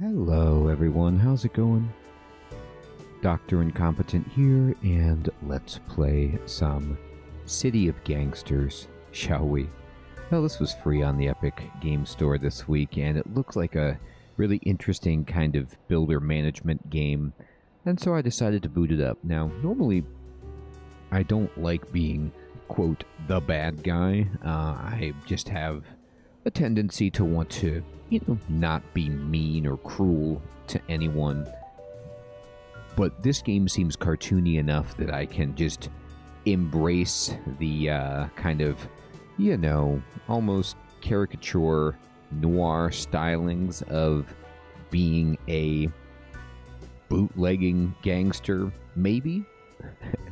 Hello everyone, how's it going? Dr. Incompetent here, and let's play some City of Gangsters, shall we? Well, this was free on the Epic Game Store this week, and it looked like a really interesting kind of builder management game, and so I decided to boot it up. Now, normally I don't like being, quote, the bad guy. I just have a tendency to want to, you know, not be mean or cruel to anyone. But this game seems cartoony enough that I can just embrace the kind of, you know, almost caricature noir stylings of being a bootlegging gangster, maybe?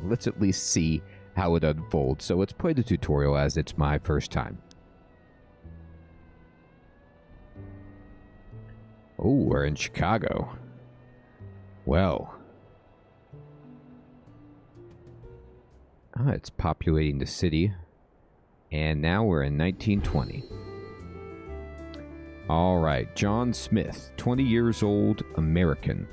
Let's at least see how it unfolds. So let's play the tutorial as it's my first time. Oh, we're in Chicago. Well. Ah, it's populating the city. And now we're in 1920. Alright, John Smith, 20 years old, American.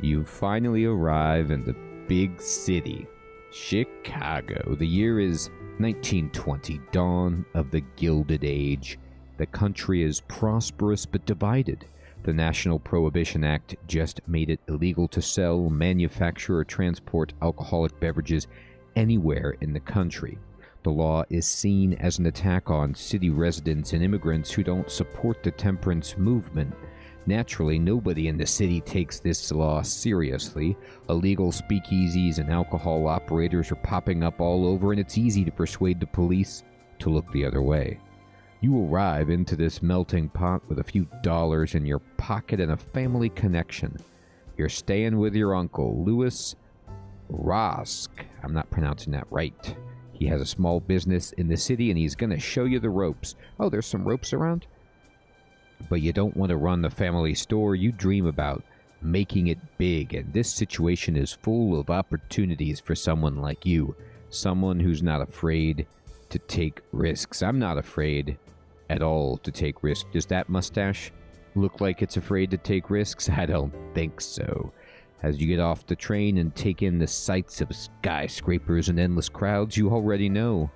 You finally arrive in the big city, Chicago. The year is 1920, dawn of the Gilded Age. The country is prosperous but divided. The National Prohibition Act just made it illegal to sell, manufacture, or transport alcoholic beverages anywhere in the country. The law is seen as an attack on city residents and immigrants who don't support the temperance movement. Naturally, nobody in the city takes this law seriously. Illegal speakeasies and alcohol operators are popping up all over, and it's easy to persuade the police to look the other way. You arrive into this melting pot with a few dollars in your pocket and a family connection. You're staying with your uncle, Louis Rosk. I'm not pronouncing that right. He has a small business in the city, and he's going to show you the ropes. Oh, there's some ropes around? But you don't want to run the family store. You dream about making it big, and this situation is full of opportunities for someone like you, someone who's not afraid to take risks. I'm not afraid at all to take risks. Does that mustache look like it's afraid to take risks? I don't think so. As you get off the train and take in the sights of skyscrapers and endless crowds, you already know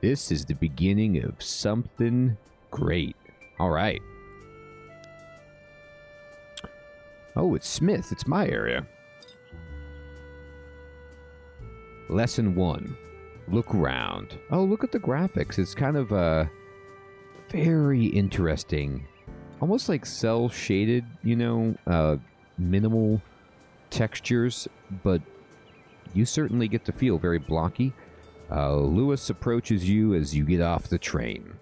this is the beginning of something great. All right. Oh, it's Smith. It's my area. Lesson 1. Look around. Oh, look at the graphics. It's kind of very interesting. Almost like cell shaded, you know, minimal textures, but you certainly get to feel very blocky. Louis approaches you as you get off the train.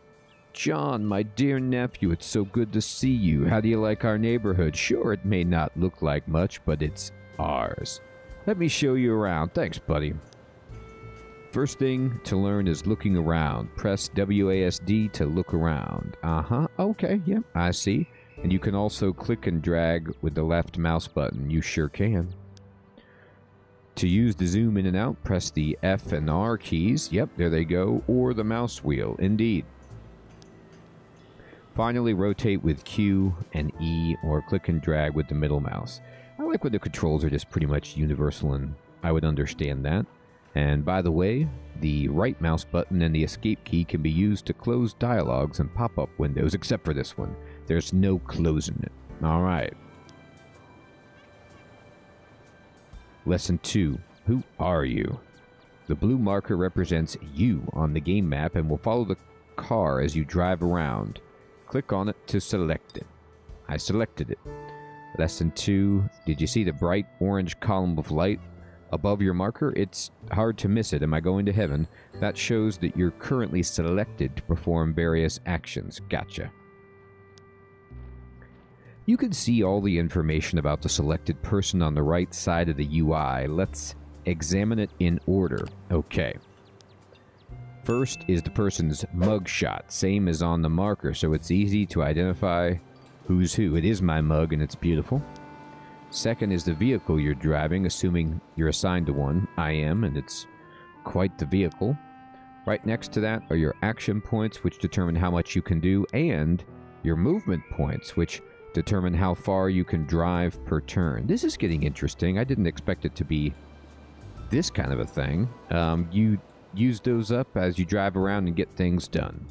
John, my dear nephew, it's so good to see you. How do you like our neighborhood? Sure, it may not look like much, but it's ours. Let me show you around. Thanks, buddy. First thing to learn is looking around. Press WASD to look around. Uh-huh. Okay, yeah, I see. And you can also click and drag with the left mouse button. You sure can. To use the zoom in and out, press the F and R keys. Yep, there they go. Or the mouse wheel, indeed. Finally, rotate with Q and E, or click and drag with the middle mouse. I like when the controls are just pretty much universal, and I would understand that. And by the way, the right mouse button and the escape key can be used to close dialogues and pop-up windows, except for this one. There's no closing it. All right. Lesson 2. Who are you? The blue marker represents you on the game map and will follow the car as you drive around. Click on it to select it. I selected it. Lesson 2. Did you see the bright orange column of light above your marker? It's hard to miss it. Am I going to heaven? That shows that you're currently selected to perform various actions. Gotcha. You can see all the information about the selected person on the right side of the UI. Let's examine it in order. Okay. First is the person's mugshot, same as on the marker, so it's easy to identify who's who. It is my mug, and it's beautiful. Second is the vehicle you're driving, assuming you're assigned to one. I am, and it's quite the vehicle. Right next to that are your action points, which determine how much you can do, and your movement points, which Determine how far you can drive per turn. This is getting interesting. I didn't expect it to be this kind of a thing. You use those up as you drive around and get things done.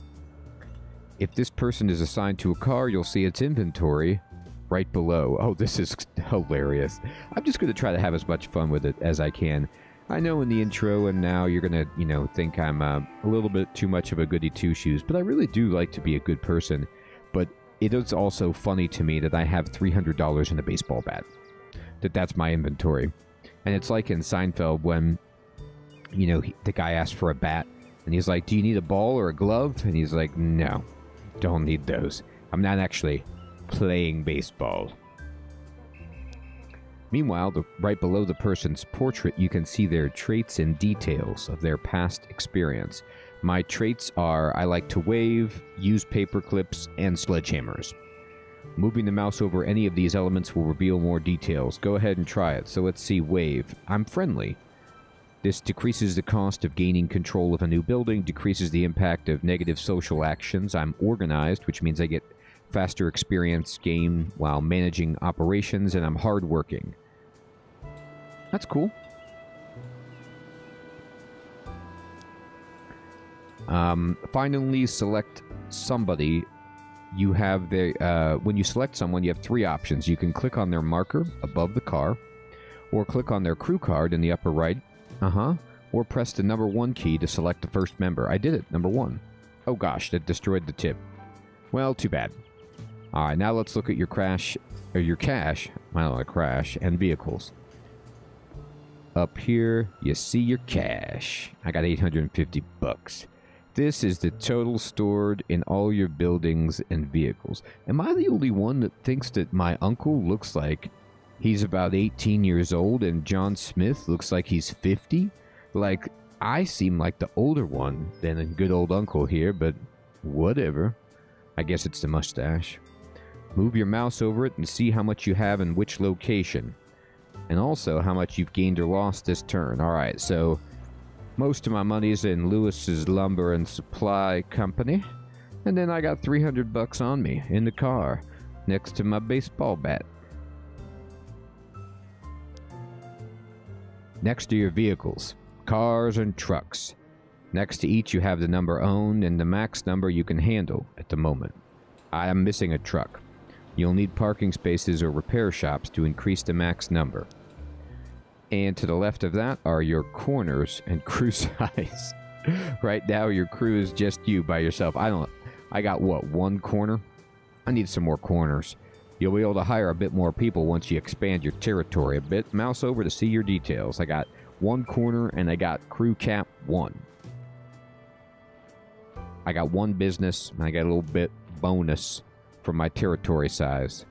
If this person is assigned to a car, you'll see its inventory right below. Oh, this is hilarious. I'm just going to try to have as much fun with it as I can. I know in the intro and now you're going to, you know, think I'm a little bit too much of a goody two-shoes, but I really do like to be a good person. But it is also funny to me that I have $300 in a baseball bat. That's my inventory. And it's like in Seinfeld when, you know, the guy asks for a bat and he's like, do you need a ball or a glove? And he's like, no, don't need those. I'm not actually playing baseball. Meanwhile, right below the person's portrait, you can see their traits and details of their past experience. My traits are, I like to wave, use paper clips, and sledgehammers. Moving the mouse over any of these elements will reveal more details. Go ahead and try it. So let's see, wave. I'm friendly. This decreases the cost of gaining control of a new building, decreases the impact of negative social actions. I'm organized, which means I get faster experience gain while managing operations, and I'm hardworking. That's cool. Finally, select somebody. You have the when you select someone, you have three options. You can click on their marker above the car, or click on their crew card in the upper right. Or press the #1 key to select the first member. I did it, #1. Oh gosh, that destroyed the tip. Well, too bad. All right, now let's look at your cash. Well, crash and vehicles. Up here, you see your cash. I got 850 bucks. This is the total stored in all your buildings and vehicles. Am I the only one that thinks that my uncle looks like he's about 18 years old and John Smith looks like he's 50? Like, I seem like the older one than a good old uncle here, but whatever. I guess it's the mustache. Move your mouse over it and see how much you have in which location. And also how much you've gained or lost this turn. Alright, so most of my money's in Lewis's Lumber and Supply Company. And then I got 300 bucks on me in the car next to my baseball bat. Next to your vehicles, cars and trucks. Next to each you have the number owned and the max number you can handle at the moment. I am missing a truck. You'll need parking spaces or repair shops to increase the max number. And to the left of that are your corners and crew size. Right now your crew is just you by yourself. I got what, one corner? I need some more corners. You'll be able to hire a bit more people once you expand your territory a bit. Mouse over to see your details. I got one corner and I got crew cap 1. I got one business and I got a little bit bonus from my territory size.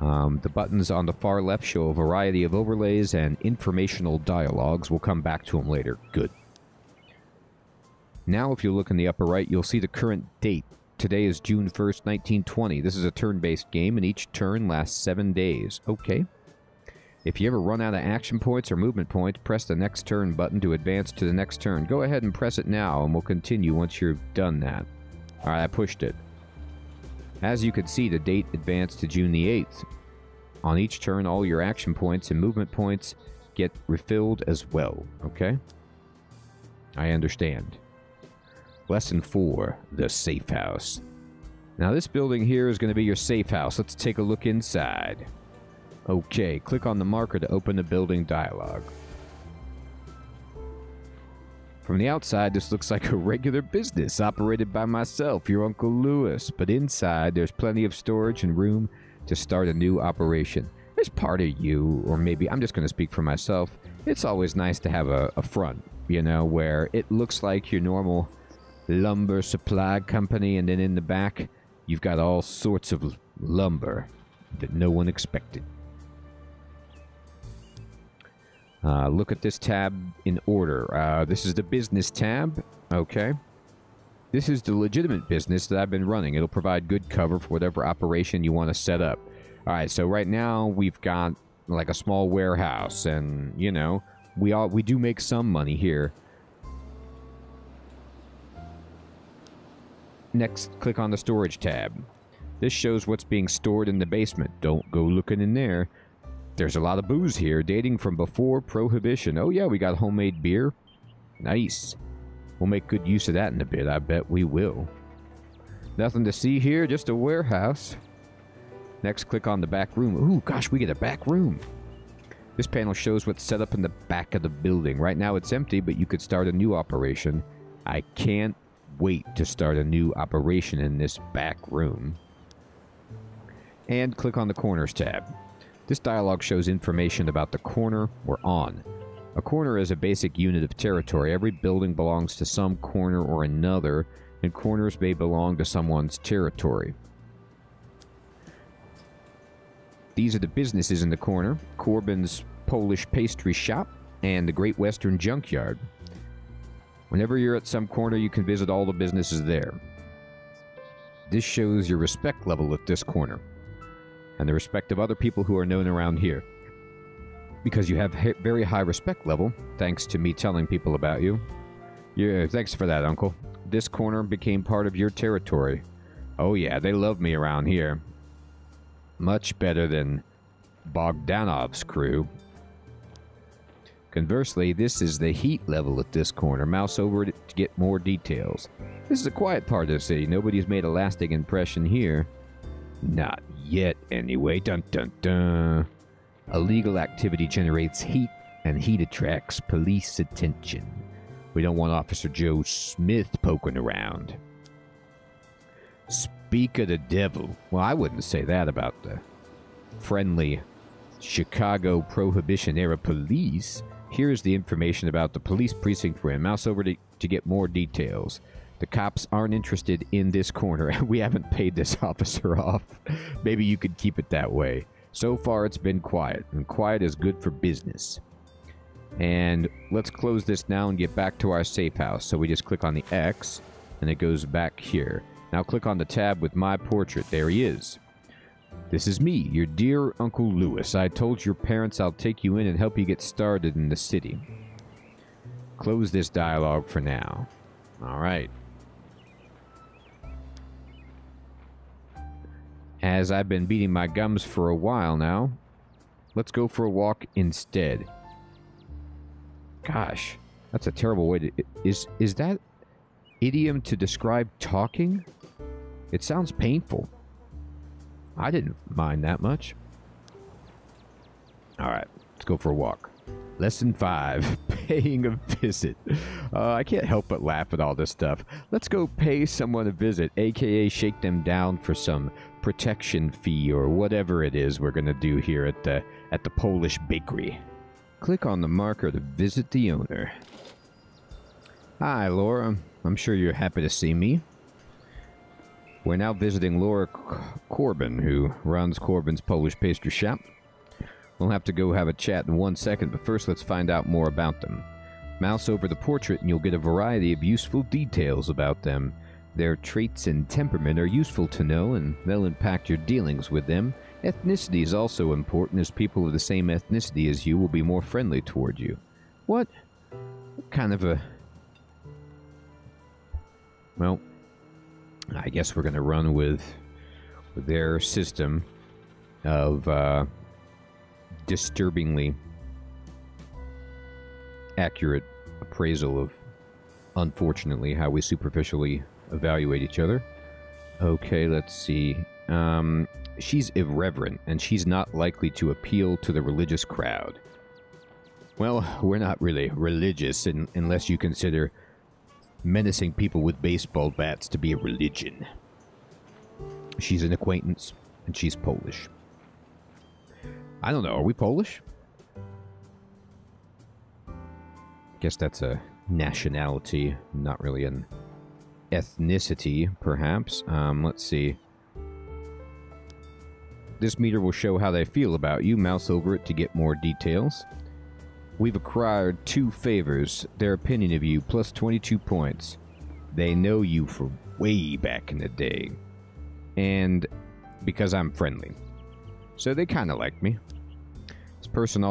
The buttons on the far left show a variety of overlays and informational dialogues. We'll come back to them later. Good. Now if you look in the upper right, you'll see the current date. Today is June 1st, 1920. This is a turn-based game and each turn lasts 7 days. Okay. If you ever run out of action points or movement points, press the next turn button to advance to the next turn. Go ahead and press it now and we'll continue once you've done that. Alright, I pushed it. As you can see, the date advanced to June the 8th. On each turn, all your action points and movement points get refilled as well. Okay? I understand. Lesson 4, the safe house. Now this building here is going to be your safe house. Let's take a look inside. Okay, click on the marker to open the building dialog. From the outside, this looks like a regular business operated by myself, your Uncle Louis. But inside, there's plenty of storage and room to start a new operation. As part of you, or maybe I'm just going to speak for myself, it's always nice to have a front, you know, where it looks like your normal lumber supply company. And then in the back, you've got all sorts of lumber that no one expected. Look at this tab in order. This is the business tab. Okay. This is the legitimate business that I've been running. It'll provide good cover for whatever operation you want to set up. All right, so right now we've got like a small warehouse and, you know, we do make some money here. Next, click on the storage tab. This shows what's being stored in the basement. Don't go looking in there. There's a lot of booze here, dating from before Prohibition. Oh yeah, we got homemade beer. Nice. We'll make good use of that in a bit. I bet we will. Nothing to see here, just a warehouse. Next, click on the back room. Ooh, gosh, we get a back room. This panel shows what's set up in the back of the building. Right now it's empty, but you could start a new operation. I can't wait to start a new operation in this back room. And click on the corners tab. This dialog shows information about the corner we're on. A corner is a basic unit of territory. Every building belongs to some corner or another, and corners may belong to someone's territory. These are the businesses in the corner: Corbin's Polish Pastry Shop and the Great Western Junkyard. Whenever you're at some corner, you can visit all the businesses there. This shows your respect level at this corner, and the respect of other people who are known around here. Because you have a very high respect level, thanks to me telling people about you. Yeah, thanks for that, Uncle. This corner became part of your territory. Oh yeah, they love me around here. Much better than Bogdanov's crew. Conversely, this is the heat level at this corner. Mouse over it to get more details. This is a quiet part of the city. Nobody's made a lasting impression here. Not yet, anyway. Dun dun dun. Illegal activity generates heat, and heat attracts police attention. We don't want Officer Joe Smith poking around. Speak of the devil. Well, I wouldn't say that about the friendly Chicago Prohibition-era police. Here's the information about the police precinct we're in. Mouse over to get more details. The cops aren't interested in this corner. We haven't paid this officer off. Maybe you could keep it that way. So far, it's been quiet, and quiet is good for business. And let's close this now and get back to our safe house. So we just click on the X, and it goes back here. Now click on the tab with my portrait. There he is. This is me, your dear Uncle Louis. I told your parents I'll take you in and help you get started in the city. Close this dialogue for now. All right. As I've been beating my gums for a while now, let's go for a walk instead. Gosh, that's a terrible way to... Is that idiom to describe talking? It sounds painful. I didn't mind that much. All right, let's go for a walk. Lesson 5, paying a visit. I can't help but laugh at all this stuff. Let's go pay someone a visit, aka shake them down for some protection fee or whatever it is we're gonna do here at the Polish bakery. Click on the marker to visit the owner. Hi, Laura. I'm sure you're happy to see me. We're now visiting Laura Corbin, who runs Corbin's Polish Pastry Shop. We'll have to go have a chat in 1 second, but first let's find out more about them. Mouse over the portrait and you'll get a variety of useful details about them. Their traits and temperament are useful to know, and they'll impact your dealings with them. Ethnicity is also important, as people of the same ethnicity as you will be more friendly toward you. What? Kind of a... Well, I guess we're going to run with their system of... disturbingly accurate appraisal of, unfortunately, how we superficially evaluate each other. Okay, let's see. She's irreverent, and she's not likely to appeal to the religious crowd. Well, we're not really religious unless you consider menacing people with baseball bats to be a religion. She's an acquaintance, and she's Polish. I don't know, are we Polish? Guess that's a nationality, not really an ethnicity, perhaps. Let's see. This meter will show how they feel about you. Mouse over it to get more details. We've acquired 2 favors. Their opinion of you, plus 22 points. They know you from way back in the day. And because I'm friendly. So they kind of like me. This person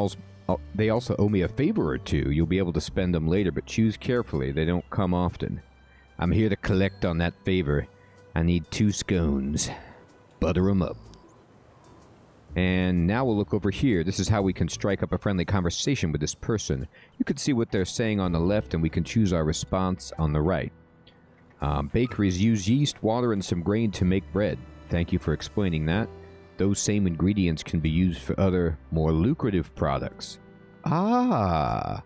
they also owe me a favor or two. You'll be able to spend them later, but choose carefully. They don't come often. I'm here to collect on that favor. I need 2 scones. butter them up. And now we'll look over here. This is how we can strike up a friendly conversation with this person. You can see what they're saying on the left, and we can choose our response on the right. Bakeries use yeast, water, and some grain to make bread. Thank you for explaining that. Those same ingredients can be used for other, more lucrative products. Ah,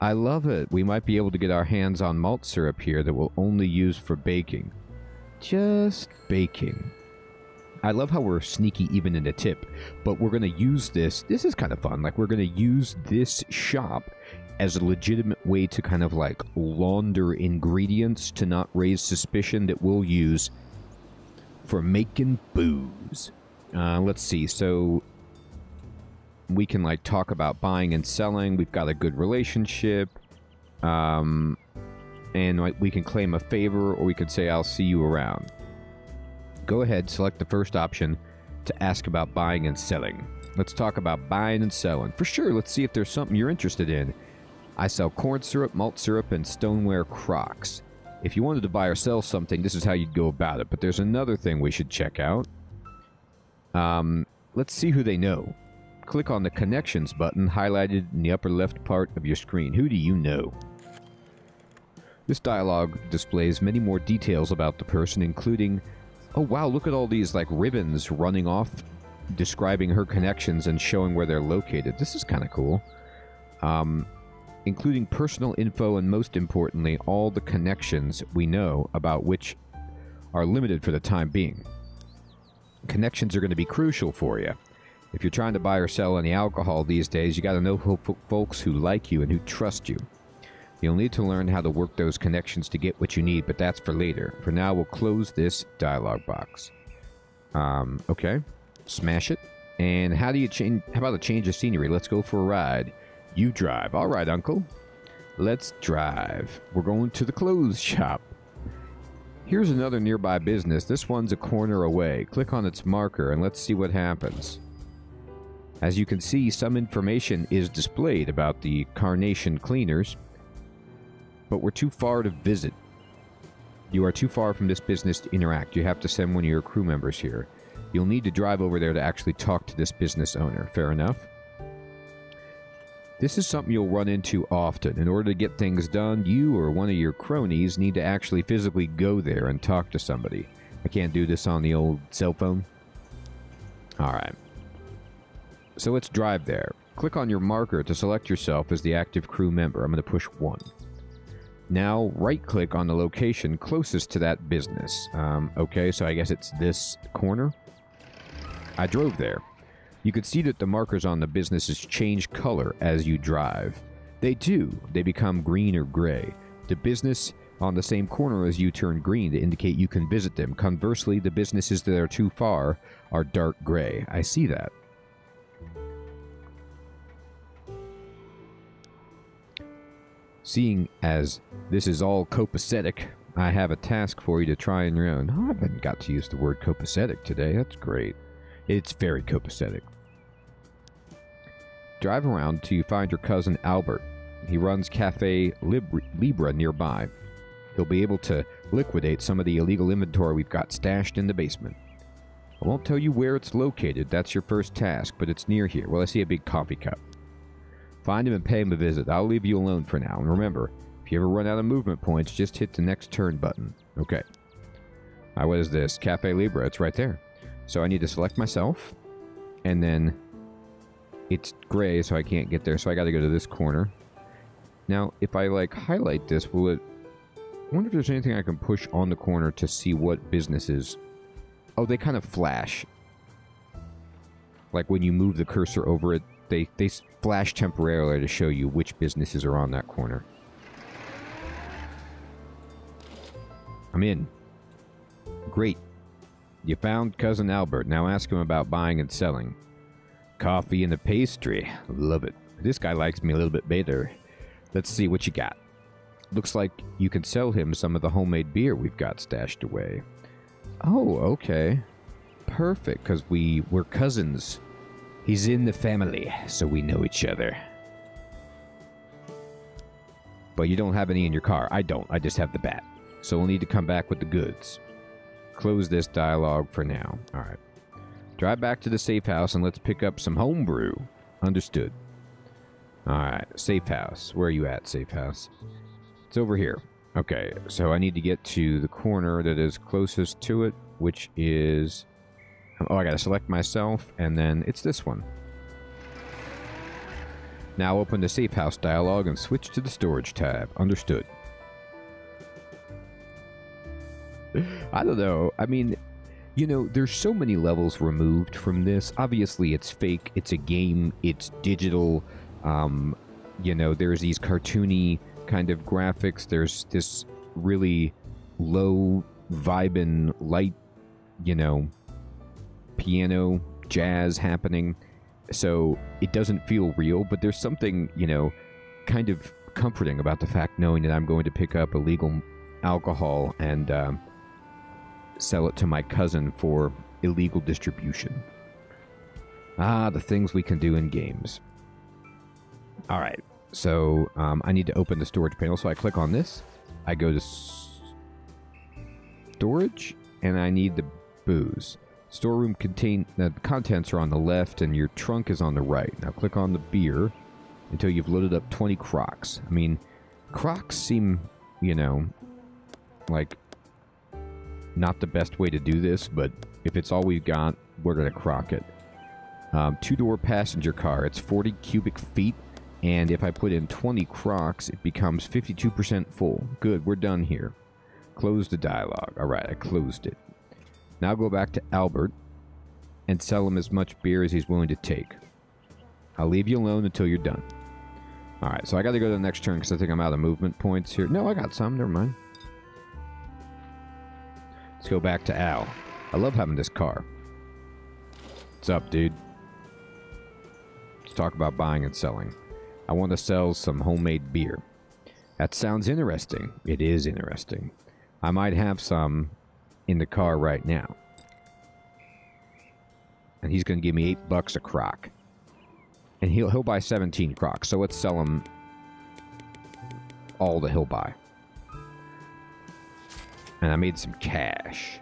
I love it. We might be able to get our hands on malt syrup here that we'll only use for baking. Just baking. I love how we're sneaky even in a tip, but we're going to use this. This is kind of fun. Like, we're going to use this shop as a legitimate way to kind of like launder ingredients to not raise suspicion that we'll use for making booze. Let's see. So we can like talk about buying and selling. We've got a good relationship. And like, we can claim a favor, or we could say, I'll see you around. Go ahead, select the first option to ask about buying and selling. Let's talk about buying and selling. For sure, let's see if there's something you're interested in. I sell corn syrup, malt syrup, and stoneware crocks. If you wanted to buy or sell something, this is how you'd go about it. But there's another thing we should check out. Let's see who they know. Click on the connections button highlighted in the upper left part of your screen. Who do you know? This dialogue displays many more details about the person, including... Oh, wow, look at all these, like, ribbons running off, describing her connections and showing where they're located. This is kind of cool. Including personal info and, most importantly, all the connections we know about, which are limited for the time being. Connections are going to be crucial for you. If you're trying to buy or sell any alcohol these days, you got to know folks who like you and who trust you. You'll need to learn how to work those connections to get what you need, but that's for later. For now, we'll close this dialogue box. Okay. Smash it. And how do you change... How about a change of scenery? Let's go for a ride. You drive. All right, Uncle. Let's drive. We're going to the clothes shop. Here's another nearby business. This one's a corner away. Click on its marker, and let's see what happens. As you can see, some information is displayed about the Carnation Cleaners, but we're too far to visit. You are too far from this business to interact. You have to send one of your crew members here. You'll need to drive over there to actually talk to this business owner. Fair enough. This is something you'll run into often. In order to get things done, you or one of your cronies need to actually physically go there and talk to somebody. I can't do this on the old cell phone. All right. So let's drive there. Click on your marker to select yourself as the active crew member. I'm going to push 1. Now, right-click on the location closest to that business. Okay, so I guess it's this corner. I drove there. You can see that the markers on the businesses change color as you drive. They do. They become green or gray. The business on the same corner as you turn green to indicate you can visit them. Conversely, the businesses that are too far are dark gray. I see that. Seeing as this is all copacetic, I have a task for you to try on your own. Oh, I haven't got to use the word copacetic today. That's great. It's very copacetic. Drive around till you find your cousin Albert. He runs Cafe Libra nearby. He'll be able to liquidate some of the illegal inventory we've got stashed in the basement. I won't tell you where it's located. That's your first task, but it's near here. Well, I see a big coffee cup. Find him and pay him a visit. I'll leave you alone for now. And remember, if you ever run out of movement points, just hit the next turn button. Okay. Now, what is this? Cafe Libra. It's right there. So I need to select myself. And then it's gray, so I can't get there. So I got to go to this corner. Now, if I, like, highlight this, will it... I wonder if there's anything I can push on the corner to see what businesses... Oh, they kind of flash. Like, when you move the cursor over it, they flash temporarily to show you which businesses are on that corner. I'm in. Great. You found Cousin Albert. Now ask him about buying and selling. Coffee and a pastry. Love it. This guy likes me a little bit better. Let's see what you got. Looks like you can sell him some of the homemade beer we've got stashed away. Oh, okay. Perfect, because we're cousins. He's in the family, so we know each other. But you don't have any in your car. I don't. I just have the bat. So we'll need to come back with the goods. Close this dialogue for now. All right. Drive back to the safe house and let's pick up some homebrew. Understood. Alright, safe house. Where are you at, safe house? It's over here. Okay, so I need to get to the corner that is closest to it, which is... Oh, I gotta select myself, and then it's this one. Now open the safe house dialog and switch to the storage tab. Understood. I don't know. I mean, you know, there's so many levels removed from this. Obviously, it's fake. It's a game. It's digital. You know, there's these cartoony kind of graphics. There's this really low vibin' light, you know, piano jazz happening, so it doesn't feel real, but there's something, you know, kind of comforting about the fact knowing that I'm going to pick up illegal alcohol and sell it to my cousin for illegal distribution. Ah, the things we can do in games. All right, so I need to open the storage panel, so I click on this. I go to storage, and I need the booze. Storeroom the contents are on the left, and your trunk is on the right. Now click on the beer until you've loaded up 20 Crocs. I mean, Crocs seem, you know, like not the best way to do this, but if it's all we've got, we're going to Croc it. Two-door passenger car. It's 40 cubic feet. And if I put in 20 Crocs, it becomes 52% full. Good, we're done here. Close the dialogue. All right, I closed it. Now go back to Albert and sell him as much beer as he's willing to take. I'll leave you alone until you're done. All right, so I got to go to the next turn because I think I'm out of movement points here. No, I got some. Never mind. Let's go back to Al. I love having this car. What's up, dude? Let's talk about buying and selling. I want to sell some homemade beer. That sounds interesting. It is interesting. I might have some in the car right now. And he's going to give me $8 a crock. And he'll buy 17 crocks. So let's sell him all that he'll buy. And I made some cash.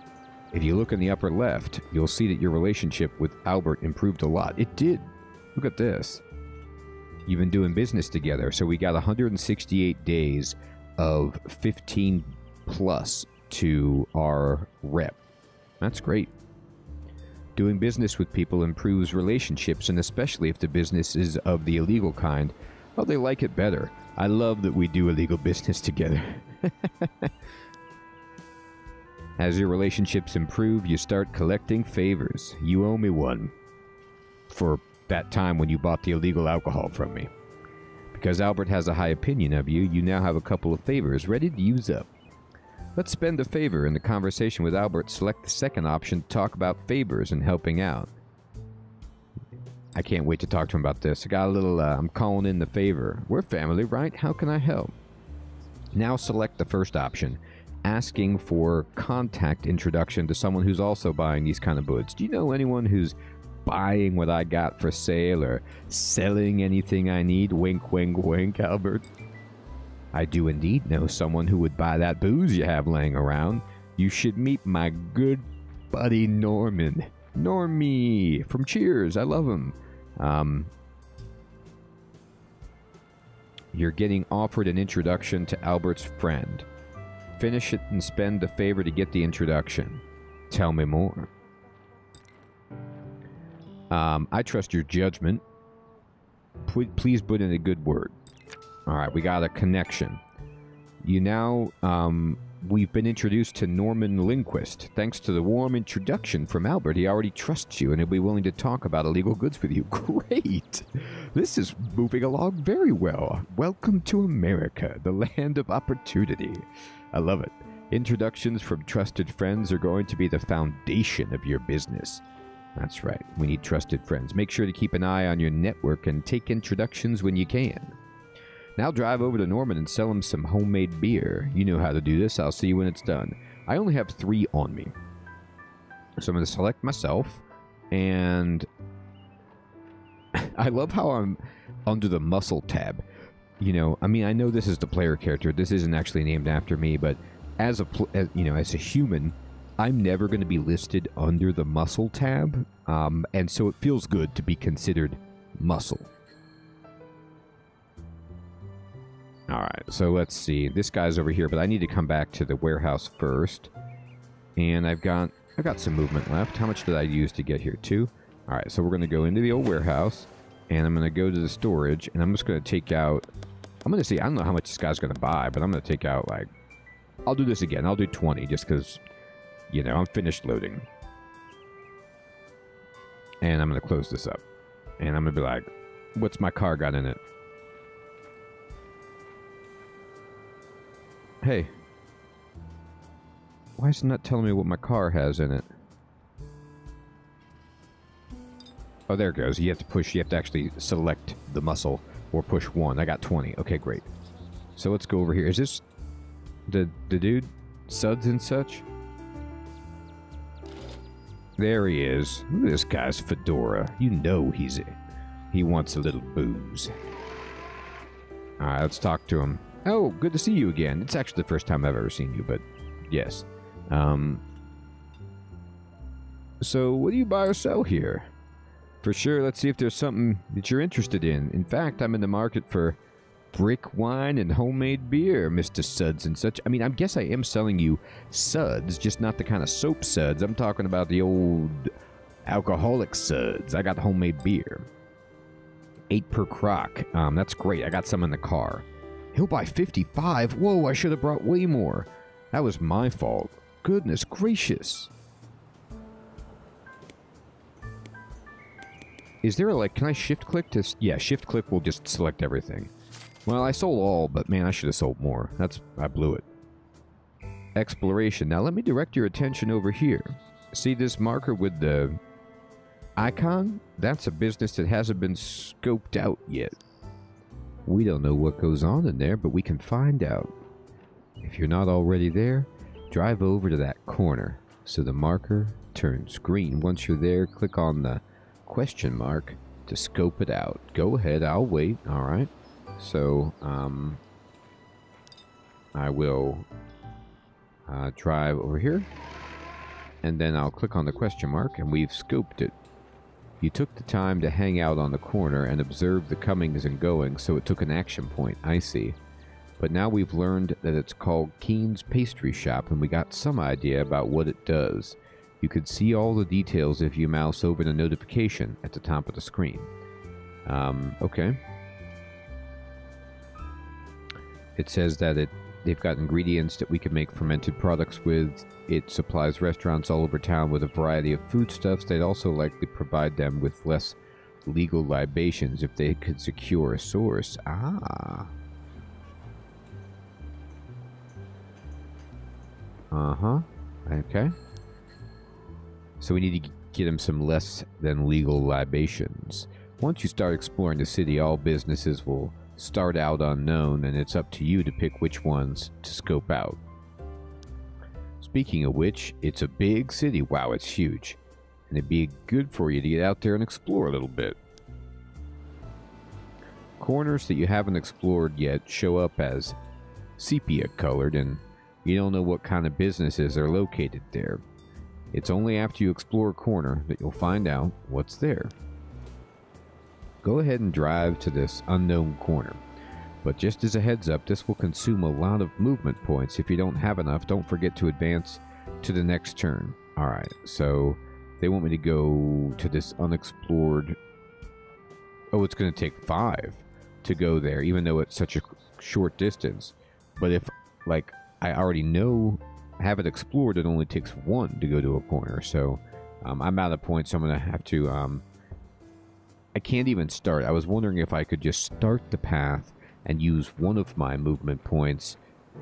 If you look in the upper left, you'll see that your relationship with Albert improved a lot. It did. Look at this. You've been doing business together, so we got 168 days of 15 plus to our rep. That's great. Doing business with people improves relationships, and especially if the business is of the illegal kind, well, they like it better. I love that we do illegal business together. As your relationships improve, you start collecting favors. You owe me one for that time when you bought the illegal alcohol from me. Because Albert has a high opinion of you, you now have a couple of favors ready to use up. Let's spend a favor. In the conversation with Albert, select the second option to talk about favors and helping out. I can't wait to talk to him about this. I got a little, I'm calling in the favor. We're family, right? How can I help? Now select the first option, asking for contact introduction to someone who's also buying these kind of goods. Do you know anyone who's buying what I got for sale or selling anything I need? Wink, wink, wink, Albert. I do indeed know someone who would buy that booze you have laying around. You should meet my good buddy Norman. Normie from Cheers. I love him. You're getting offered an introduction to Albert's friend. Finish it and spend the favor to get the introduction. Tell me more. I trust your judgment. Please put in a good word. All right, we got a connection. You now, we've been introduced to Norman Linquist. Thanks to the warm introduction from Albert, he already trusts you and he'll be willing to talk about illegal goods with you. Great! This is moving along very well. Welcome to America, the land of opportunity. I love it. Introductions from trusted friends are going to be the foundation of your business. That's right. We need trusted friends. Make sure to keep an eye on your network and take introductions when you can. Now drive over to Norman and sell him some homemade beer. You know how to do this. I'll see you when it's done. I only have 3 on me. So I'm going to select myself. And I love how I'm under the muscle tab. You know, I mean, I know this is the player character. This isn't actually named after me, but as a human, I'm never going to be listed under the muscle tab, and so it feels good to be considered muscle. All right, so let's see. This guy's over here, but I need to come back to the warehouse first. And I've got some movement left. How much did I use to get here? 2. All right, so we're going to go into the old warehouse, and I'm going to go to the storage, and I'm just going to take out... I'm going to see. I don't know how much this guy's going to buy, but I'm going to take out, like... I'll do this again. I'll do 20 just because, you know, I'm finished loading. And I'm going to close this up. And I'm going to be like, what's my car got in it? Hey. Why is it not telling me what my car has in it? Oh, there it goes. You have to push. You have to actually select the muscle or push 1. I got 20. Okay, great. So let's go over here. Is this the dude? Suds and such? There he is. Look at this guy's fedora. You know he wants a little booze. All right, let's talk to him. Oh, good to see you again. It's actually the first time I've ever seen you, but yes. So what do you buy or sell here? For sure, let's see if there's something that you're interested in. In fact, I'm in the market for brick wine and homemade beer, Mr. Suds and such. I mean, I guess I am selling you suds, just not the kind of soap suds. I'm talking about the old alcoholic suds. I got homemade beer. 8 per crock. That's great. I got some in the car. He'll buy 55. Whoa, I should have brought way more. That was my fault. Goodness gracious. Is there a, like, can I shift-click to... Yeah, shift-click will just select everything. Well, I sold all, but, man, I should have sold more. I blew it. Exploration. Now, let me direct your attention over here. See this marker with the icon? That's a business that hasn't been scoped out yet. We don't know what goes on in there, but we can find out. If you're not already there, drive over to that corner so the marker turns green. Once you're there, click on the... question mark to scope it out. Go ahead, I'll wait. All right, so I will drive over here, and then I'll click on the question mark, and we've scoped it. You took the time to hang out on the corner and observe the comings and goings, so it took an action point. I see. But now we've learned that it's called Keen's Pastry Shop, and we got some idea about what it does. You could see all the details if you mouse over the notification at the top of the screen. Okay. It says that they've got ingredients that we can make fermented products with. It supplies restaurants all over town with a variety of foodstuffs. They'd also likely provide them with less legal libations if they could secure a source. Ah. Uh-huh. Okay. So we need to get him some less than legal libations. Once you start exploring the city, all businesses will start out unknown, and it's up to you to pick which ones to scope out. Speaking of which, it's a big city. Wow, it's huge. And it'd be good for you to get out there and explore a little bit. Corners that you haven't explored yet show up as sepia-colored, and you don't know what kind of businesses are located there. It's only after you explore a corner that you'll find out what's there. Go ahead and drive to this unknown corner. But just as a heads up, this will consume a lot of movement points. If you don't have enough, don't forget to advance to the next turn. Alright, so they want me to go to this unexplored... Oh, it's going to take 5 to go there, even though it's such a short distance. But if, like, I already know... have it explored, it only takes 1 to go to a corner, so I'm out of points, so I'm going to have to, I can't even start. I was wondering if I could just start the path and use 1 of my movement points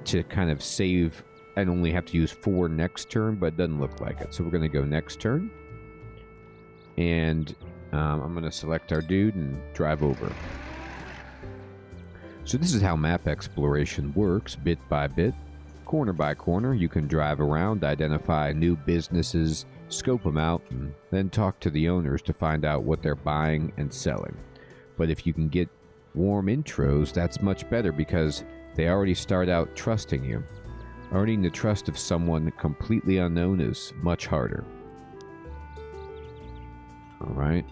to kind of save and only have to use 4 next turn, but it doesn't look like it. So we're going to go next turn, and I'm going to select our dude and drive over. So this is how map exploration works, bit by bit. Corner by corner, you can drive around, identify new businesses, scope them out, and then talk to the owners to find out what they're buying and selling. But if you can get warm intros, that's much better because they already start out trusting you. Earning the trust of someone completely unknown is much harder. All right.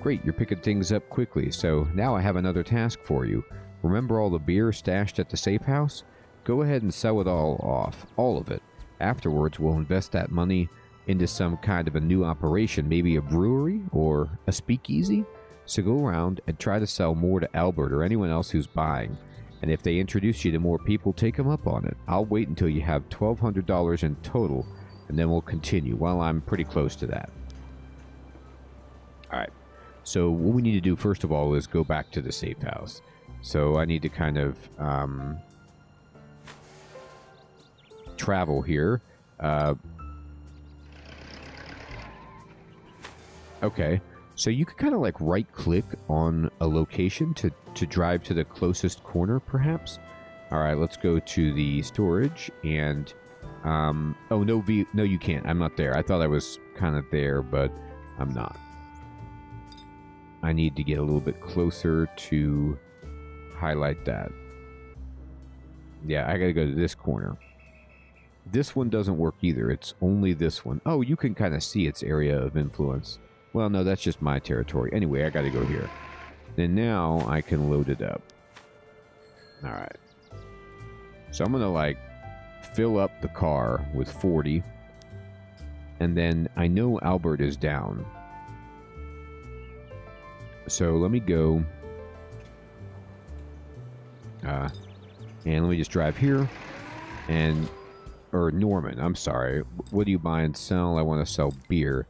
Great, you're picking things up quickly, so now I have another task for you. Remember all the beer stashed at the safe house? Go ahead and sell it all off, all of it. Afterwards, we'll invest that money into some kind of a new operation, maybe a brewery or a speakeasy. So go around and try to sell more to Albert or anyone else who's buying. And if they introduce you to more people, take them up on it. I'll wait until you have $1,200 in total, and then we'll continue. Well, I'm pretty close to that. All right. So what we need to do, first of all, is go back to the safe house. So I need to kind of travel here. Okay. So you could kind of like right-click on a location to drive to the closest corner, perhaps. All right, let's go to the storage and... oh, no, you can't. I'm not there. I thought I was kind of there, but I'm not. I need to get a little bit closer to highlight that. Yeah, I got to go to this corner. This one doesn't work either. It's only this one. Oh, you can kind of see its area of influence. Well, no, that's just my territory. Anyway, I got to go here. Then now I can load it up. All right. So I'm going to, like, fill up the car with 40. And then I know Albert is down. So let me go. And let me just drive here. And, or Norman, I'm sorry. What do you buy and sell? I want to sell beer.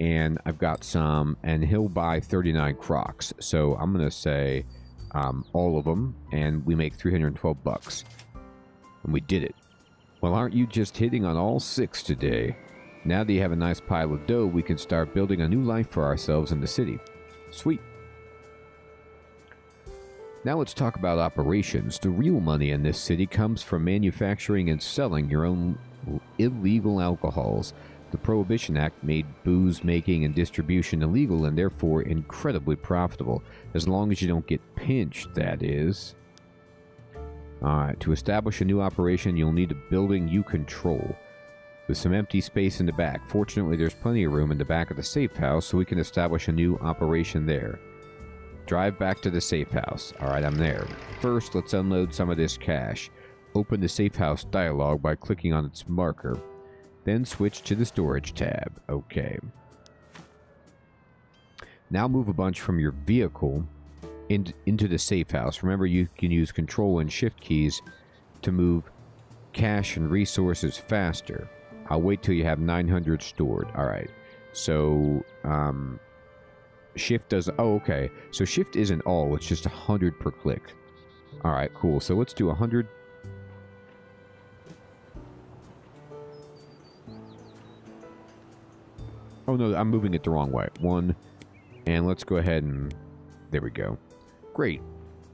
And I've got some, and he'll buy 39 Crocs. So I'm going to say all of them, and we make 312 bucks. And we did it. Well, aren't you just hitting on all six today? Now that you have a nice pile of dough, we can start building a new life for ourselves in the city. Sweet. Now let's talk about operations. The real money in this city comes from manufacturing and selling your own illegal alcohols. The Prohibition Act made booze making and distribution illegal and therefore incredibly profitable, as long as you don't get pinched, that is. Alright, to establish a new operation, you'll need a building you control, with some empty space in the back. Fortunately, there's plenty of room in the back of the safe house, so we can establish a new operation there. Drive back to the safe house. Alright, I'm there. First, let's unload some of this cash. Open the safe house dialog by clicking on its marker. Then switch to the storage tab. Okay. Now move a bunch from your vehicle into the safe house. Remember, you can use control and shift keys to move cash and resources faster. I'll wait till you have 900 stored. All right. So shift doesn't. Oh, okay. So shift isn't all. It's just 100 per click. All right. Cool. So let's do 100. Oh, no, I'm moving it the wrong way. One, and let's go ahead and... There we go. Great.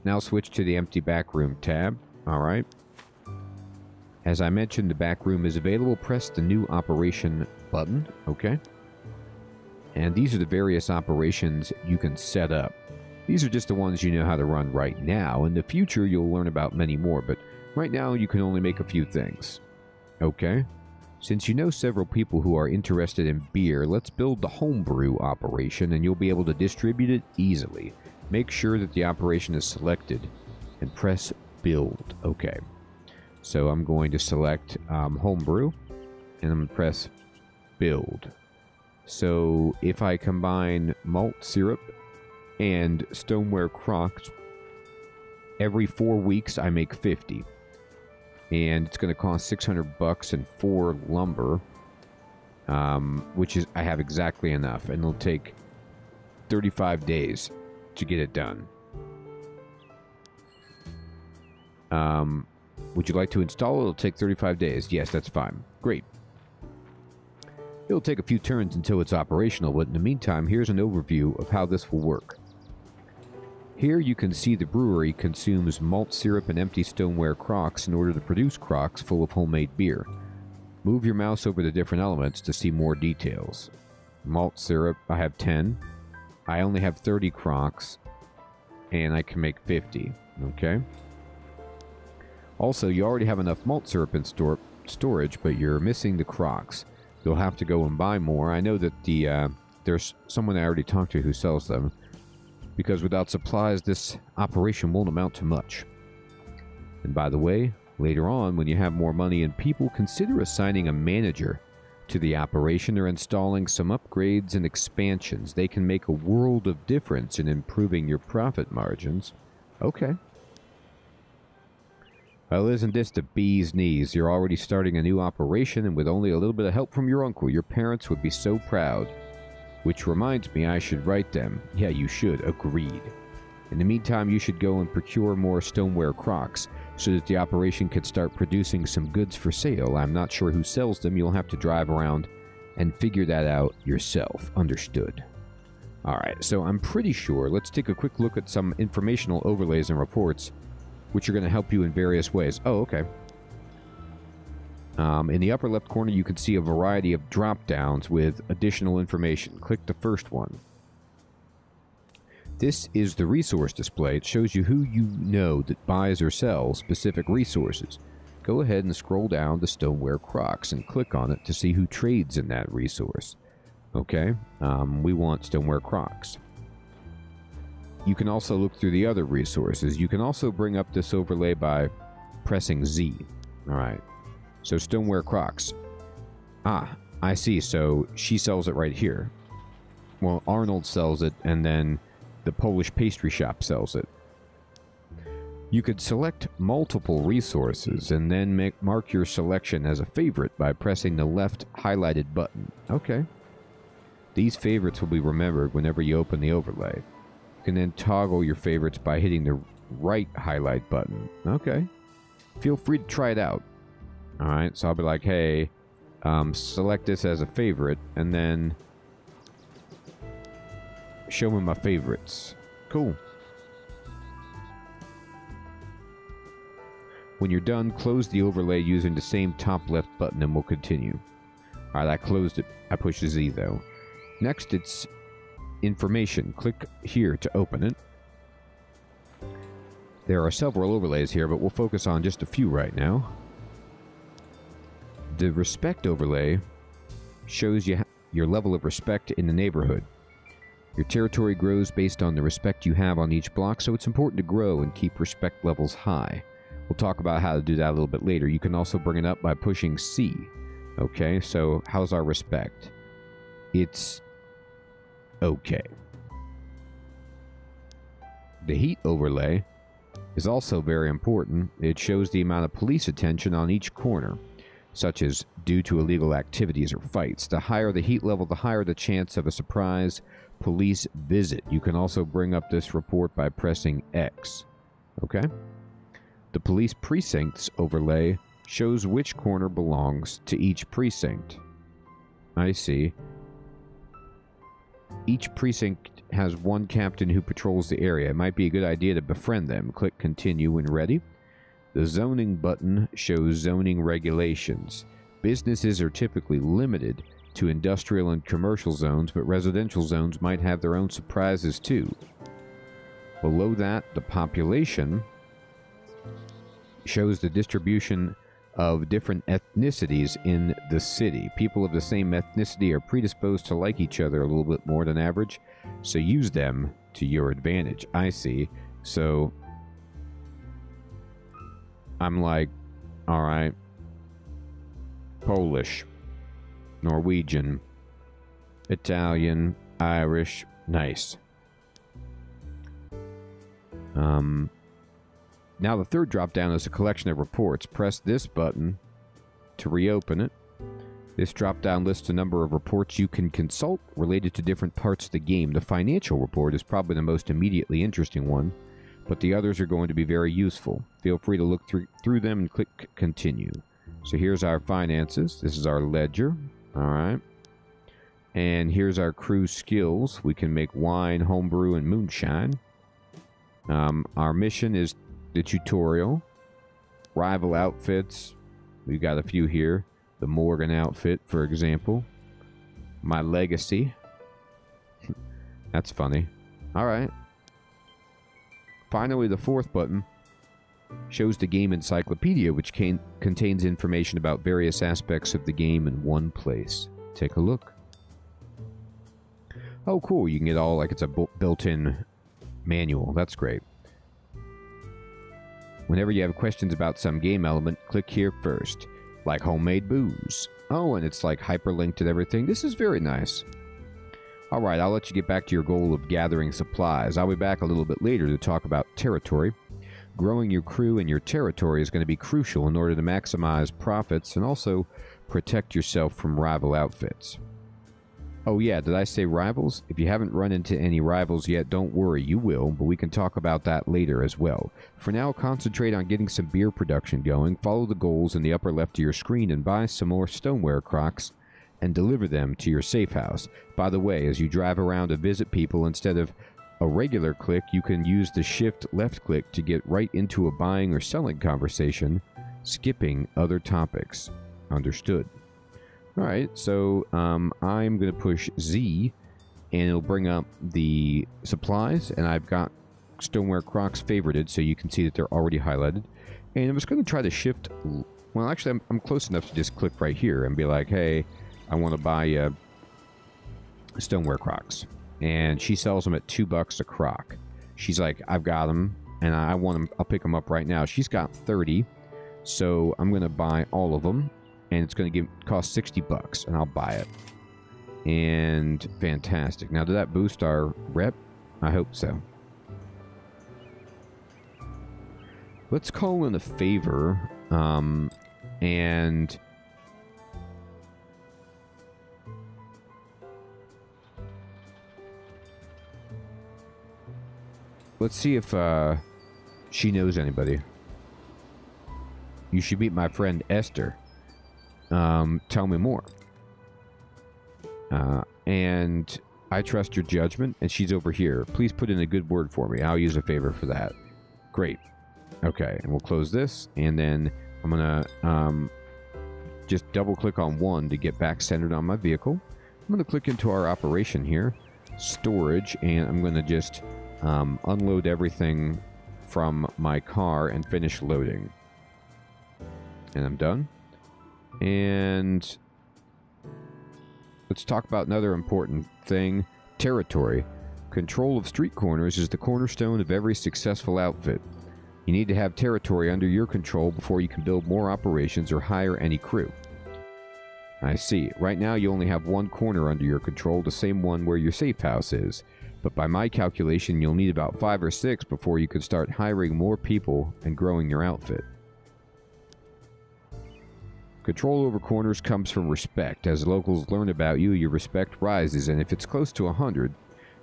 Now switch to the empty back room tab. All right. As I mentioned, the back room is available. Press the new operation button. Okay. And these are the various operations you can set up. These are just the ones you know how to run right now. In the future, you'll learn about many more, but right now you can only make a few things. Okay. Since you know several people who are interested in beer, let's build the homebrew operation and you'll be able to distribute it easily. Make sure that the operation is selected and press build. Okay. So I'm going to select homebrew and I'm going to press build. So if I combine malt syrup and stoneware Crocs, every 4 weeks I make 50. And it's going to cost 600 bucks and 4 lumber, which is, I have exactly enough. And it'll take 35 days to get it done. Would you like to install it? It'll take 35 days. Yes, that's fine. Great. It'll take a few turns until it's operational, but in the meantime, here's an overview of how this will work. Here you can see the brewery consumes malt syrup and empty stoneware Crocs in order to produce Crocs full of homemade beer. Move your mouse over the different elements to see more details. Malt syrup, I have 10. I only have 30 Crocs, and I can make 50. Okay. Also, you already have enough malt syrup in storage, but you're missing the crocks. You'll have to go and buy more. I know that the there's someone I already talked to who sells them, because without supplies, this operation won't amount to much. And by the way, later on, when you have more money and people, consider assigning a manager to the operation or installing some upgrades and expansions. They can make a world of difference in improving your profit margins. Okay. Well, isn't this the bee's knees? You're already starting a new operation, and with only a little bit of help from your uncle, your parents would be so proud. Which reminds me, I should write them. Yeah, you should. Agreed. In the meantime, you should go and procure more stoneware crocks so that the operation could start producing some goods for sale. I'm not sure who sells them. You'll have to drive around and figure that out yourself. Understood. All right, so I'm pretty sure. Let's take a quick look at some informational overlays and reports, which are going to help you in various ways. Oh, okay. In the upper left corner, you can see a variety of drop-downs with additional information. Click the first one. This is the resource display. It shows you who you know that buys or sells specific resources. Go ahead and scroll down to Stoneware Crocks and click on it to see who trades in that resource. Okay, we want Stoneware Crocks. You can also look through the other resources. You can also bring up this overlay by pressing Z. All right, so Stoneware Crocks. Ah, I see, so she sells it right here. Well, Arnold sells it, and then the Polish pastry shop sells it. You could select multiple resources and then mark your selection as a favorite by pressing the left highlighted button. Okay. These favorites will be remembered whenever you open the overlay. You can then toggle your favorites by hitting the right highlight button. Okay. Feel free to try it out. All right. So I'll be like, hey, select this as a favorite, and then show me my favorites. Cool. When you're done, close the overlay using the same top left button and we'll continue. Alright, I closed it. I pushed Z though. Next, it's information. Click here to open it. There are several overlays here, but we'll focus on just a few right now. The respect overlay shows you your level of respect in the neighborhood. Your territory grows based on the respect you have on each block, so it's important to grow and keep respect levels high. We'll talk about how to do that a little bit later. You can also bring it up by pushing C. Okay, so how's our respect? It's okay. The heat overlay is also very important. It shows the amount of police attention on each corner, such as due to illegal activities or fights. The higher the heat level, the higher the chance of a surprise police visit. You can also bring up this report by pressing X. Okay? The police precincts overlay shows which corner belongs to each precinct. I see. Each precinct has one captain who patrols the area. It might be a good idea to befriend them. Click continue when ready. The zoning button shows zoning regulations. Businesses are typically limited to industrial and commercial zones, but residential zones might have their own surprises too. Below that, the population shows the distribution of different ethnicities in the city. People of the same ethnicity are predisposed to like each other a little bit more than average, so use them to your advantage. I see. So I'm like, all right, Polish, Norwegian, Italian, Irish, nice. Now the third drop down is a collection of reports. Press this button to reopen it. This drop down lists a number of reports you can consult related to different parts of the game. The financial report is probably the most immediately interesting one, but the others are going to be very useful. Feel free to look through them and click continue. So here's our finances. This is our ledger. All right. And here's our crew skills. We can make wine, homebrew, and moonshine. Our mission is the tutorial. Rival outfits. We've got a few here. The Morgan outfit, for example. My legacy. That's funny. All right. Finally, the fourth button shows the game encyclopedia, which contains information about various aspects of the game in one place. Take a look. Oh, cool. You can get all, like, it's a built-in manual. That's great. Whenever you have questions about some game element, click here first. Like homemade booze. Oh, and it's, like, hyperlinked and everything. This is very nice. All right, I'll let you get back to your goal of gathering supplies. I'll be back a little bit later to talk about territory. Growing your crew and your territory is going to be crucial in order to maximize profits and also protect yourself from rival outfits. Oh yeah, did I say rivals? If you haven't run into any rivals yet, don't worry, you will, but we can talk about that later as well. For now, concentrate on getting some beer production going, follow the goals in the upper left of your screen, and buy some more stoneware crocks and deliver them to your safe house. By the way, as you drive around to visit people, instead of a regular click, you can use the shift left click to get right into a buying or selling conversation, skipping other topics. Understood. All right, so I'm going to push Z, and it'll bring up the supplies, and I've got stoneware crocks favorited, so you can see that they're already highlighted. And I'm just going to try to shift... Well, actually, I'm close enough to just click right here and be like, hey, I want to buy stoneware crocks. And she sells them at $2 a crock. She's like, I've got them, and I want them. I'll pick them up right now. She's got 30, so I'm going to buy all of them. And it's going to cost $60, and I'll buy it. And fantastic. Now, did that boost our rep? I hope so. Let's call in a favor, and let's see if she knows anybody. You should meet my friend Esther. Tell me more. And I trust your judgment, and she's over here. Please put in a good word for me. I'll use a favor for that. Great. Okay, and we'll close this, and then I'm going to just double-click on one to get back centered on my vehicle. I'm going to click into our operation here, storage, and I'm going to just unload everything from my car and finish loading. And I'm done. And let's talk about another important thing, territory. Control of street corners is the cornerstone of every successful outfit. You need to have territory under your control before you can build more operations or hire any crew. I see. Right now you only have one corner under your control, the same one where your safe house is. But by my calculation, you'll need about 5 or 6 before you can start hiring more people and growing your outfit. Control over corners comes from respect. As locals learn about you, your respect rises, and if it's close to 100,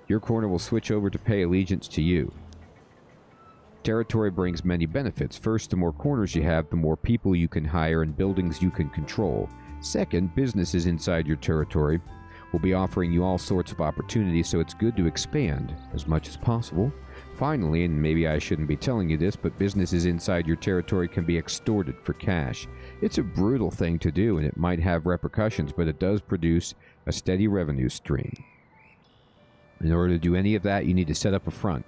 your corner will switch over to pay allegiance to you. Territory brings many benefits. First, the more corners you have, the more people you can hire and buildings you can control. Second, businesses inside your territory will be offering you all sorts of opportunities, so it's good to expand as much as possible. Finally, and maybe I shouldn't be telling you this, but businesses inside your territory can be extorted for cash. It's a brutal thing to do, and it might have repercussions, but it does produce a steady revenue stream. In order to do any of that, you need to set up a front.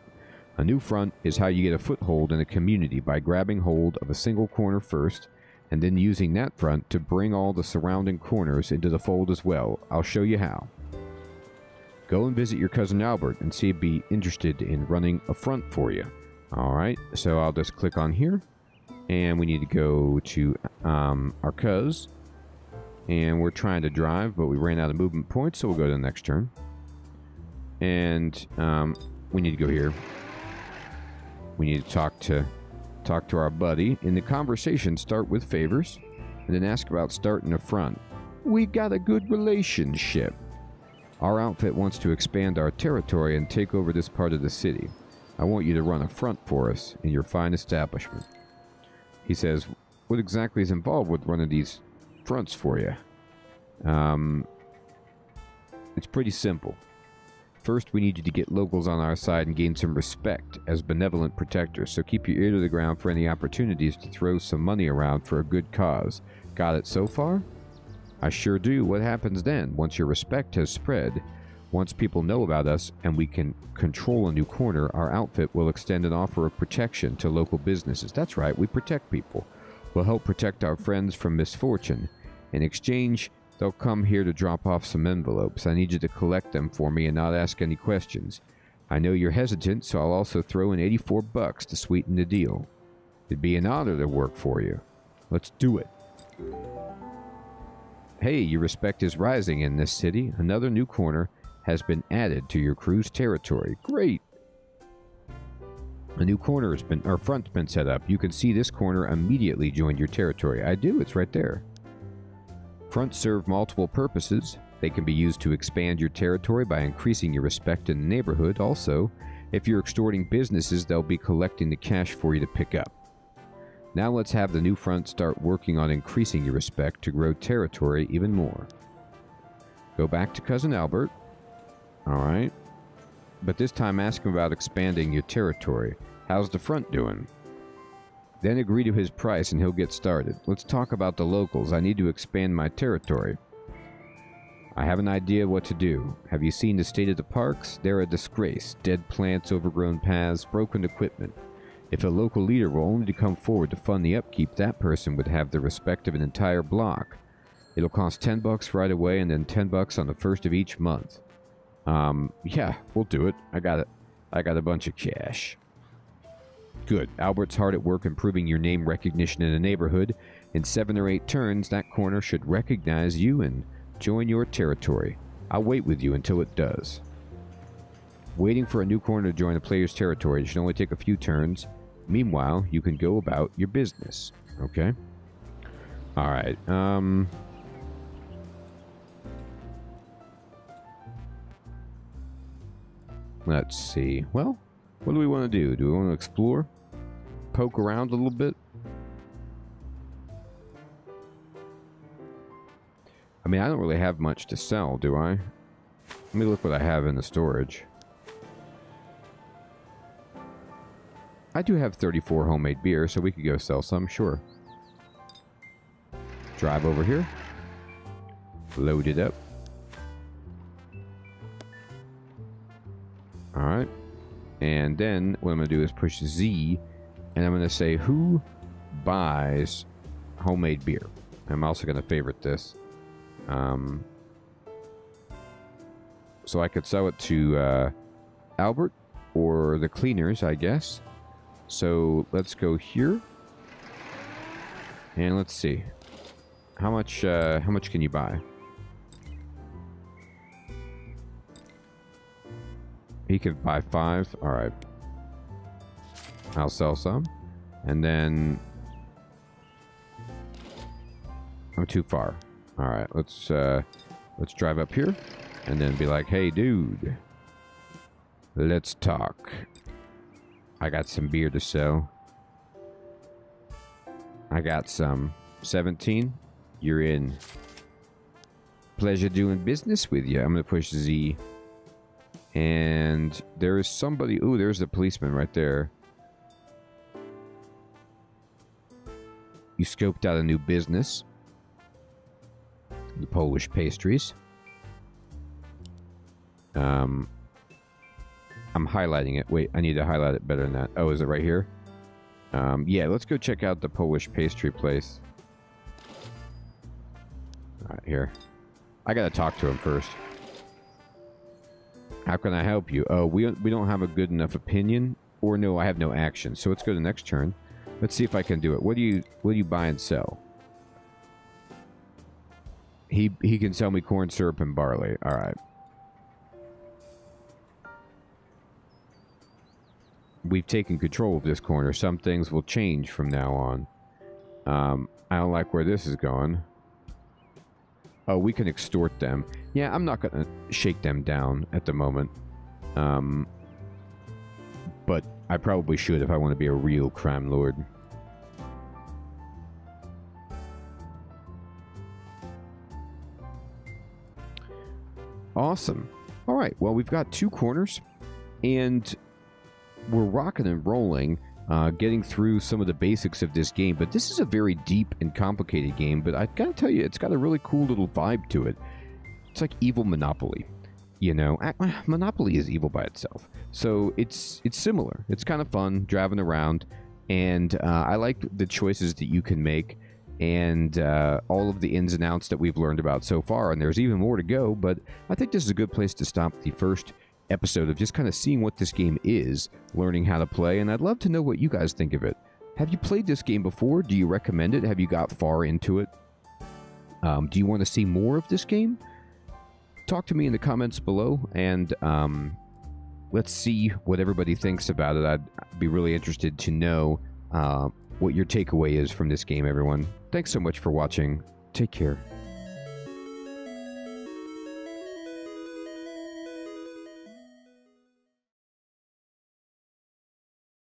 A new front is how you get a foothold in a community by grabbing hold of a single corner first, and then using that front to bring all the surrounding corners into the fold as well. I'll show you how. Go and visit your cousin Albert and see if he'd be interested in running a front for you. Alright, so I'll just click on here. And we need to go to our cuz. And we're trying to drive, but we ran out of movement points, so we'll go to the next turn. And we need to go here. We need to talk to our buddy. In the conversation, start with favors. And then ask about starting a front. We got a good relationship. Our outfit wants to expand our territory and take over this part of the city. I want you to run a front for us in your fine establishment. He says, what exactly is involved with running these fronts for you? It's pretty simple. First, we need you to get locals on our side and gain some respect as benevolent protectors, so keep your ear to the ground for any opportunities to throw some money around for a good cause. Got it so far? I sure do. What happens then? Once your respect has spread, Once people know about us and we can control a new corner, our outfit will extend an offer of protection to local businesses. That's right, we protect people. We'll help protect our friends from misfortune. In exchange, they'll come here to drop off some envelopes. I need you to collect them for me and not ask any questions. I know you're hesitant, so I'll also throw in $84 to sweeten the deal. It'd be an honor to work for you. Let's do it. Hey, your respect is rising in this city. Another new corner has been added to your crew's territory. Great! A new corner has been, or front's been set up. You can see this corner immediately joined your territory. I do, it's right there. Fronts serve multiple purposes. They can be used to expand your territory by increasing your respect in the neighborhood. Also, if you're extorting businesses, they'll be collecting the cash for you to pick up. Now let's have the new front start working on increasing your respect to grow territory even more. Go back to Cousin Albert. All right. But this time ask him about expanding your territory. How's the front doing? Then agree to his price and he'll get started. Let's talk about the locals. I need to expand my territory. I have an idea what to do. Have you seen the state of the parks? They're a disgrace. Dead plants, overgrown paths, broken equipment. If a local leader were only to come forward to fund the upkeep, that person would have the respect of an entire block. It'll cost $10 right away and then $10 on the first of each month. Yeah, we'll do it. I got a bunch of cash. Good. Albert's hard at work improving your name recognition in the neighborhood. In 7 or 8 turns, that corner should recognize you and join your territory. I'll wait with you until it does. Waiting for a new corner to join a player's territory. It should only take a few turns. Meanwhile, you can go about your business. Okay? Alright, let's see. Well, what do we want to do? Do we want to explore? Poke around a little bit? I mean, I don't really have much to sell, do I? Let me look what I have in the storage. I do have 34 homemade beer, so we could go sell some, sure. Drive over here. Load it up. Alright. And then what I'm going to do is push Z, and I'm going to say, who buys homemade beer? I'm also going to favorite this. So I could sell it to Albert or the cleaners, I guess. So let's go here, and let's see how much can you buy? He could buy 5. All right, I'll sell some, and then I'm too far. All right, let's drive up here, and then be like, hey, dude, let's talk. I got some beer to sell. I got some. 17. You're in. Pleasure doing business with you. I'm going to push Z. And there is somebody. Ooh, there's the policeman right there. You scoped out a new business. The Polish pastries. I'm highlighting it. Wait, I need to highlight it better than that. Oh, is it right here? Yeah, let's go check out the Polish pastry place. All right, here. I gotta talk to him first. How can I help you? Oh, we don't have a good enough opinion, or no, I have no action. So let's go to the next turn. Let's see if I can do it. What do you buy and sell? He can sell me corn syrup and barley. All right. We've taken control of this corner. Some things will change from now on. I don't like where this is going. Oh, we can extort them. Yeah, I'm not going to shake them down at the moment. But I probably should if I want to be a real crime lord. Awesome. All right, well, we've got 2 corners. And we're rocking and rolling, getting through some of the basics of this game, but this is a very deep and complicated game, but I gotta tell you, it's got a really cool little vibe to it. It's like Evil Monopoly. you know, Monopoly is evil by itself. So it's similar. It's kind of fun driving around, and I like the choices that you can make, and all of the ins and outs that we've learned about so far, and there's even more to go, but I think this is a good place to stop the first episode of just kind of seeing what this game is, learning how to play, and I'd love to know what you guys think of it. Have you played this game before? Do you recommend it? Have you got far into it? Do you want to see more of this game? Talk to me in the comments below, and let's see what everybody thinks about it. I'd be really interested to know what your takeaway is from this game, everyone. Thanks so much for watching. Take care.